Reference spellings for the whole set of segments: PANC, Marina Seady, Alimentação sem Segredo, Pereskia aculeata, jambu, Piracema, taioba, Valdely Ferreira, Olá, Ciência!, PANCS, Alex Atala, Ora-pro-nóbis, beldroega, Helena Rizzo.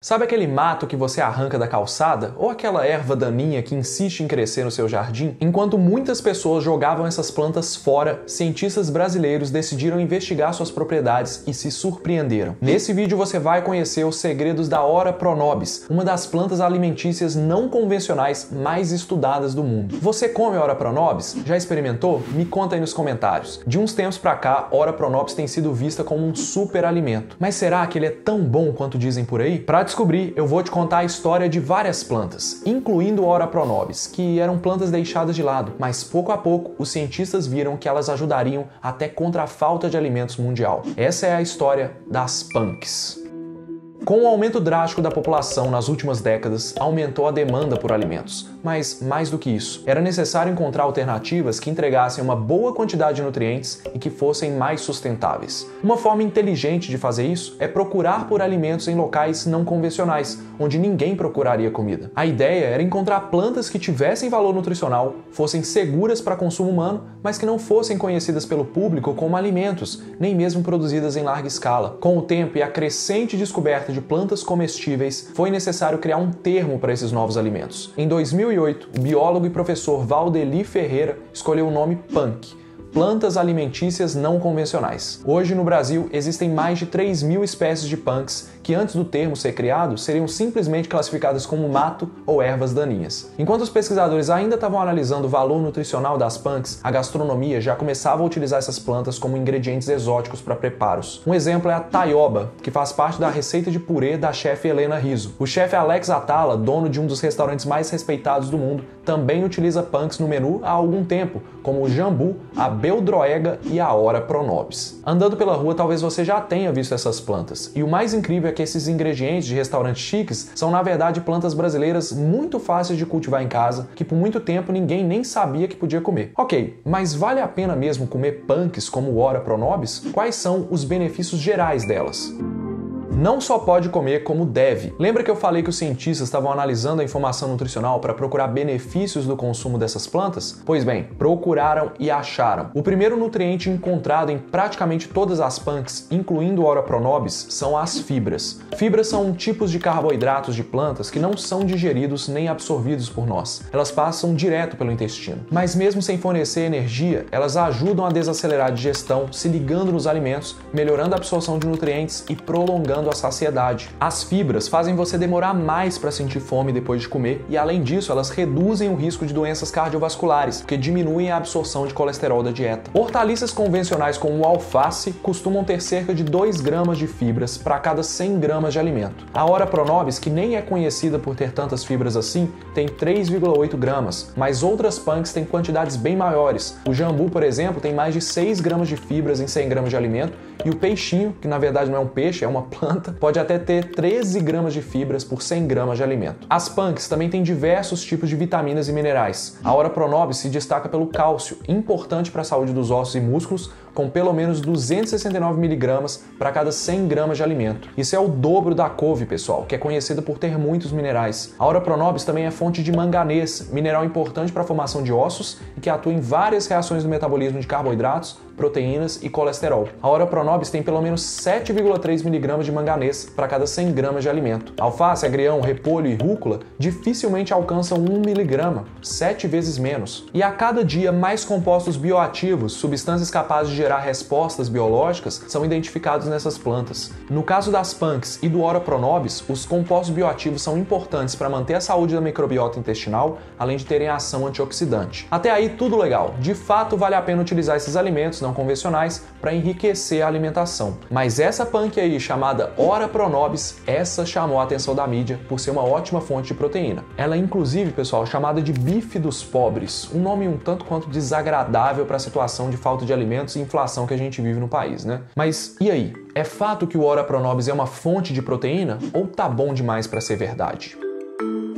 Sabe aquele mato que você arranca da calçada? Ou aquela erva daninha que insiste em crescer no seu jardim? Enquanto muitas pessoas jogavam essas plantas fora, cientistas brasileiros decidiram investigar suas propriedades e se surpreenderam. Nesse vídeo você vai conhecer os segredos da Ora-pro-nóbis, uma das plantas alimentícias não convencionais mais estudadas do mundo. Você come Ora-pro-nóbis? Já experimentou? Me conta aí nos comentários. De uns tempos pra cá, Ora-pro-nóbis tem sido vista como um super alimento. Mas será que ele é tão bom quanto dizem por aí? Para descobrir, eu vou te contar a história de várias plantas, incluindo Ora-pro-nóbis, que eram plantas deixadas de lado, mas pouco a pouco os cientistas viram que elas ajudariam até contra a falta de alimentos mundial. Essa é a história das PANCS. Com o aumento drástico da população nas últimas décadas, aumentou a demanda por alimentos. Mas, mais do que isso, era necessário encontrar alternativas que entregassem uma boa quantidade de nutrientes e que fossem mais sustentáveis. Uma forma inteligente de fazer isso é procurar por alimentos em locais não convencionais, onde ninguém procuraria comida. A ideia era encontrar plantas que tivessem valor nutricional, fossem seguras para consumo humano, mas que não fossem conhecidas pelo público como alimentos, nem mesmo produzidas em larga escala. Com o tempo e a crescente descoberta de plantas comestíveis, foi necessário criar um termo para esses novos alimentos. Em 2008, o biólogo e professor Valdely Ferreira escolheu o nome PANC, plantas alimentícias não convencionais. Hoje, no Brasil, existem mais de 3.000 espécies de PANCs que, antes do termo ser criado, seriam simplesmente classificadas como mato ou ervas daninhas. Enquanto os pesquisadores ainda estavam analisando o valor nutricional das PANCs, a gastronomia já começava a utilizar essas plantas como ingredientes exóticos para preparos. Um exemplo é a taioba, que faz parte da receita de purê da chefe Helena Rizzo. O chefe Alex Atala, dono de um dos restaurantes mais respeitados do mundo, também utiliza PANCs no menu há algum tempo, como o jambu, a beldroega e a Ora-pro-nóbis. Andando pela rua, talvez você já tenha visto essas plantas. E o mais incrível é que esses ingredientes de restaurantes chiques são, na verdade, plantas brasileiras muito fáceis de cultivar em casa, que por muito tempo ninguém nem sabia que podia comer. Ok, mas vale a pena mesmo comer PANCs como Ora-pro-nóbis? Quais são os benefícios gerais delas? Não só pode comer, como deve. Lembra que eu falei que os cientistas estavam analisando a informação nutricional para procurar benefícios do consumo dessas plantas? Pois bem, procuraram e acharam. O primeiro nutriente encontrado em praticamente todas as PANCs, incluindo Ora-pro-nóbis, são as fibras. Fibras são tipos de carboidratos de plantas que não são digeridos nem absorvidos por nós. Elas passam direto pelo intestino. Mas mesmo sem fornecer energia, elas ajudam a desacelerar a digestão, se ligando nos alimentos, melhorando a absorção de nutrientes e prolongando a saciedade. As fibras fazem você demorar mais para sentir fome depois de comer e, além disso, elas reduzem o risco de doenças cardiovasculares, porque diminuem a absorção de colesterol da dieta. Hortaliças convencionais como o alface costumam ter cerca de 2 gramas de fibras para cada 100 gramas de alimento. A Ora-pro-nóbis, que nem é conhecida por ter tantas fibras assim, tem 3,8 gramas, mas outras PANCs têm quantidades bem maiores. O jambu, por exemplo, tem mais de 6 gramas de fibras em 100 gramas de alimento e o peixinho, que na verdade não é um peixe, é uma planta, pode até ter 13 gramas de fibras por 100 gramas de alimento. As PANCs também têm diversos tipos de vitaminas e minerais. A Ora-pro-nóbis se destaca pelo cálcio, importante para a saúde dos ossos e músculos, com pelo menos 269 miligramas para cada 100 gramas de alimento. Isso é o dobro da couve, pessoal, que é conhecida por ter muitos minerais. A Ora-pro-nóbis também é fonte de manganês, mineral importante para a formação de ossos e que atua em várias reações do metabolismo de carboidratos, proteínas e colesterol. A Ora-pro-nóbis tem pelo menos 7,3 miligramas de manganês para cada 100 gramas de alimento. Alface, agrião, repolho e rúcula dificilmente alcançam 1 miligrama, 7 vezes menos. E a cada dia, mais compostos bioativos, substâncias capazes de gerar respostas biológicas, são identificados nessas plantas. No caso das PANCs e do Ora-pro-nóbis, os compostos bioativos são importantes para manter a saúde da microbiota intestinal, além de terem ação antioxidante. Até aí, tudo legal. De fato, vale a pena utilizar esses alimentos não convencionais para enriquecer a alimentação. Mas essa PANC aí, chamada Ora-pro-nóbis, essa chamou a atenção da mídia por ser uma ótima fonte de proteína. Ela é, inclusive, pessoal, chamada de bife dos pobres, um nome um tanto quanto desagradável para a situação de falta de alimentos e inflação que a gente vive no país, né? Mas e aí? É fato que o Ora-pro-nóbis é uma fonte de proteína ou tá bom demais para ser verdade?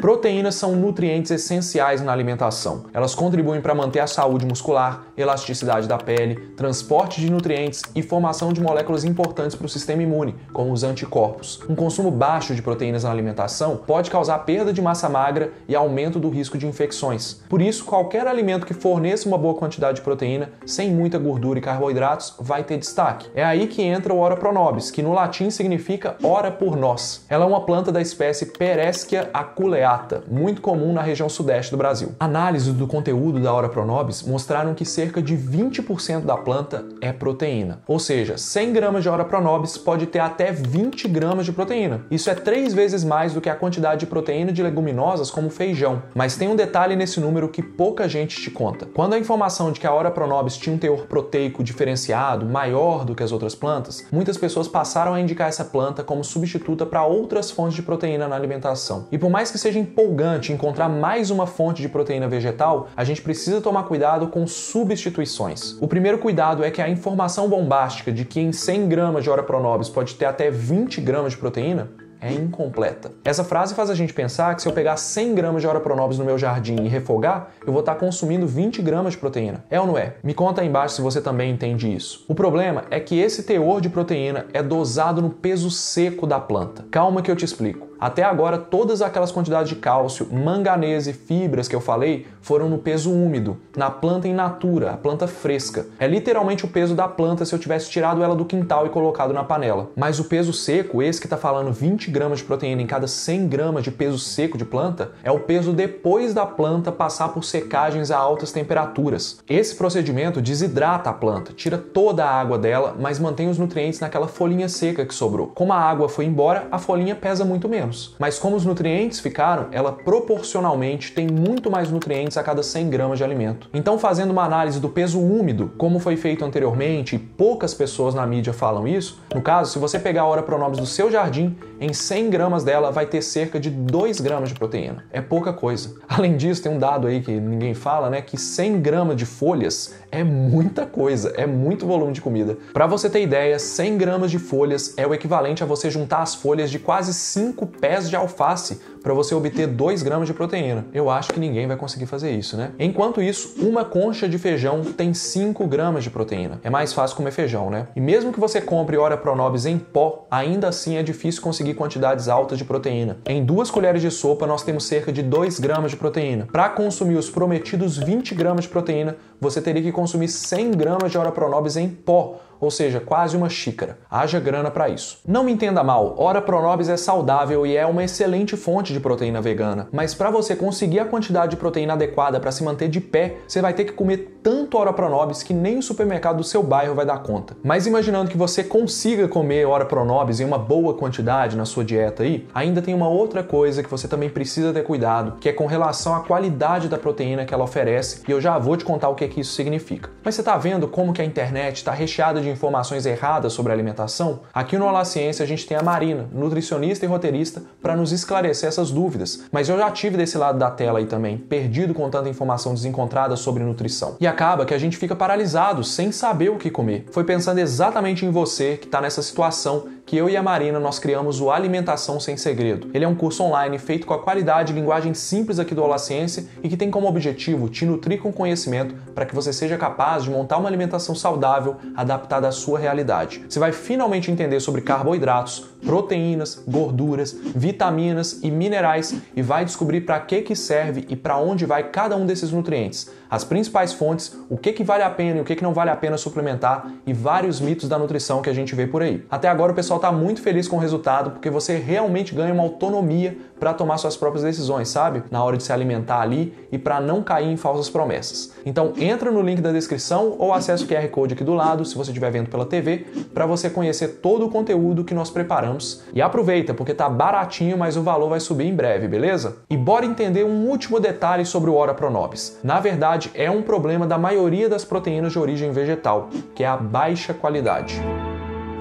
Proteínas são nutrientes essenciais na alimentação. Elas contribuem para manter a saúde muscular, elasticidade da pele, transporte de nutrientes e formação de moléculas importantes para o sistema imune, como os anticorpos. Um consumo baixo de proteínas na alimentação pode causar perda de massa magra e aumento do risco de infecções. Por isso, qualquer alimento que forneça uma boa quantidade de proteína, sem muita gordura e carboidratos, vai ter destaque. É aí que entra o Ora-pro-nóbis, que no latim significa ora por nós. Ela é uma planta da espécie Pereskia aculeata, muito comum na região sudeste do Brasil. Análises do conteúdo da Ora-pro-nóbis mostraram que cerca de 20% da planta é proteína. Ou seja, 100 gramas de Ora-pro-nóbis pode ter até 20 gramas de proteína. Isso é 3 vezes mais do que a quantidade de proteína de leguminosas como feijão. Mas tem um detalhe nesse número que pouca gente te conta. Quando a informação de que a Ora-pro-nóbis tinha um teor proteico diferenciado, maior do que as outras plantas, muitas pessoas passaram a indicar essa planta como substituta para outras fontes de proteína na alimentação. E por mais que seja empolgante encontrar mais uma fonte de proteína vegetal, a gente precisa tomar cuidado com substituições. O primeiro cuidado é que a informação bombástica de que em 100 gramas de Ora-pro-nóbis pode ter até 20 gramas de proteína é incompleta. Essa frase faz a gente pensar que se eu pegar 100 gramas de Ora-pro-nóbis no meu jardim e refogar, eu vou estar consumindo 20 gramas de proteína. É ou não é? Me conta aí embaixo se você também entende isso. O problema é que esse teor de proteína é dosado no peso seco da planta. Calma que eu te explico. Até agora, todas aquelas quantidades de cálcio, manganês e fibras que eu falei foram no peso úmido, na planta in natura, a planta fresca. É literalmente o peso da planta se eu tivesse tirado ela do quintal e colocado na panela. Mas o peso seco, esse que está falando 20 gramas de proteína em cada 100 gramas de peso seco de planta, é o peso depois da planta passar por secagens a altas temperaturas. Esse procedimento desidrata a planta, tira toda a água dela, mas mantém os nutrientes naquela folhinha seca que sobrou. Como a água foi embora, a folhinha pesa muito menos. Mas como os nutrientes ficaram, ela proporcionalmente tem muito mais nutrientes a cada 100 gramas de alimento. Então, fazendo uma análise do peso úmido, como foi feito anteriormente, e poucas pessoas na mídia falam isso, no caso, se você pegar a Ora-pro-nóbis do seu jardim, em 100 gramas dela vai ter cerca de 2 gramas de proteína. É pouca coisa. Além disso, tem um dado aí que ninguém fala, né, que 100 gramas de folhas é muita coisa, é muito volume de comida. Para você ter ideia, 100 gramas de folhas é o equivalente a você juntar as folhas de quase 5 pés de alface para você obter 2 gramas de proteína. Eu acho que ninguém vai conseguir fazer isso, né? Enquanto isso, uma concha de feijão tem 5 gramas de proteína. É mais fácil comer feijão, né? E mesmo que você compre Ora-pro-nóbis em pó, ainda assim é difícil conseguir quantidades altas de proteína. Em 2 colheres de sopa, nós temos cerca de 2 gramas de proteína. Para consumir os prometidos 20 gramas de proteína, você teria que consumir 100 gramas de Ora-pro-nóbis em pó, ou seja, quase uma xícara. Haja grana para isso. Não me entenda mal, Ora-pro-nóbis é saudável e é uma excelente fonte de proteína vegana, mas para você conseguir a quantidade de proteína adequada para se manter de pé, você vai ter que comer tanto Ora-pro-nóbis que nem o supermercado do seu bairro vai dar conta. Mas imaginando que você consiga comer Ora-pro-nóbis em uma boa quantidade na sua dieta aí, ainda tem uma outra coisa que você também precisa ter cuidado, que é com relação à qualidade da proteína que ela oferece, e eu já vou te contar o que é que isso significa. Mas você tá vendo como que a internet está recheada de informações erradas sobre alimentação? Aqui no Olá, Ciência! A gente tem a Marina, nutricionista e roteirista, para nos esclarecer essas dúvidas. Mas eu já tive desse lado da tela aí também, perdido com tanta informação desencontrada sobre nutrição. E acaba que a gente fica paralisado, sem saber o que comer. Foi pensando exatamente em você, que está nessa situação, que eu e a Marina nós criamos o Alimentação Sem Segredo. Ele é um curso online feito com a qualidade e linguagem simples aqui do Olá, Ciência! E que tem como objetivo te nutrir com conhecimento para que você seja capaz de montar uma alimentação saudável, adaptada da sua realidade. Você vai finalmente entender sobre carboidratos, proteínas, gorduras, vitaminas e minerais e vai descobrir para que serve e para onde vai cada um desses nutrientes, as principais fontes, o que vale a pena e o que não vale a pena suplementar e vários mitos da nutrição que a gente vê por aí. Até agora o pessoal está muito feliz com o resultado porque você realmente ganha uma autonomia para tomar suas próprias decisões, sabe? Na hora de se alimentar ali e para não cair em falsas promessas. Então entra no link da descrição ou acessa o QR Code aqui do lado, se você tiver vendo pela TV, para você conhecer todo o conteúdo que nós preparamos. E aproveita, porque tá baratinho, mas o valor vai subir em breve, beleza? E bora entender um último detalhe sobre o Ora-pro-nóbis. Na verdade, é um problema da maioria das proteínas de origem vegetal, que é a baixa qualidade.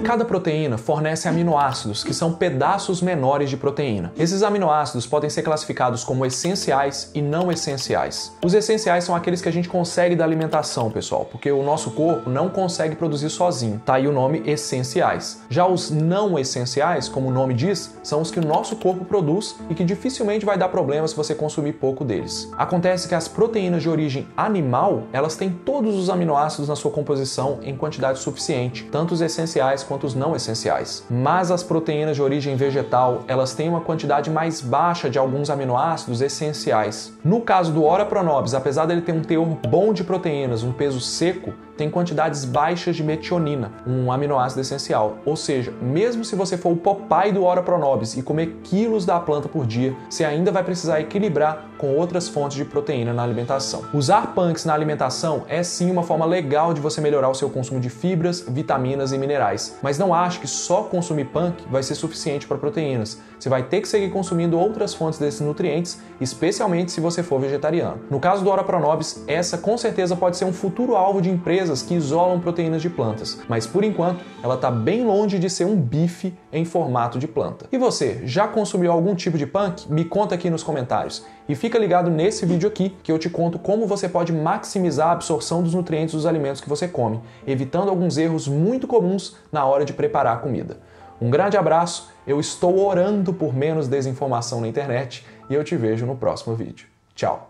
Cada proteína fornece aminoácidos, que são pedaços menores de proteína. Esses aminoácidos podem ser classificados como essenciais e não essenciais. Os essenciais são aqueles que a gente consegue da alimentação, pessoal, porque o nosso corpo não consegue produzir sozinho. Tá aí o nome essenciais. Já os não essenciais, como o nome diz, são os que o nosso corpo produz e que dificilmente vai dar problema se você consumir pouco deles. Acontece que as proteínas de origem animal, elas têm todos os aminoácidos na sua composição em quantidade suficiente, tanto os essenciais quanto os não essenciais. Mas as proteínas de origem vegetal, elas têm uma quantidade mais baixa de alguns aminoácidos essenciais. No caso do Ora-pro-nóbis, apesar dele ter um teor bom de proteínas, um peso seco, tem quantidades baixas de metionina, um aminoácido essencial. Ou seja, mesmo se você for o Popeye do Ora-pro-nóbis e comer quilos da planta por dia, você ainda vai precisar equilibrar com outras fontes de proteína na alimentação. Usar PANCS na alimentação é sim uma forma legal de você melhorar o seu consumo de fibras, vitaminas e minerais, mas não ache que só consumir PANC vai ser suficiente para proteínas. Você vai ter que seguir consumindo outras fontes desses nutrientes, especialmente se você for vegetariano. No caso do Ora-pro-nóbis, essa com certeza pode ser um futuro alvo de empresas que isolam proteínas de plantas, mas por enquanto ela está bem longe de ser um bife em formato de planta. E você, já consumiu algum tipo de PANC? Me conta aqui nos comentários. E fica ligado nesse vídeo aqui que eu te conto como você pode maximizar a absorção dos nutrientes dos alimentos que você come, evitando alguns erros muito comuns na hora de preparar a comida. Um grande abraço, eu estou orando por menos desinformação na internet e eu te vejo no próximo vídeo. Tchau!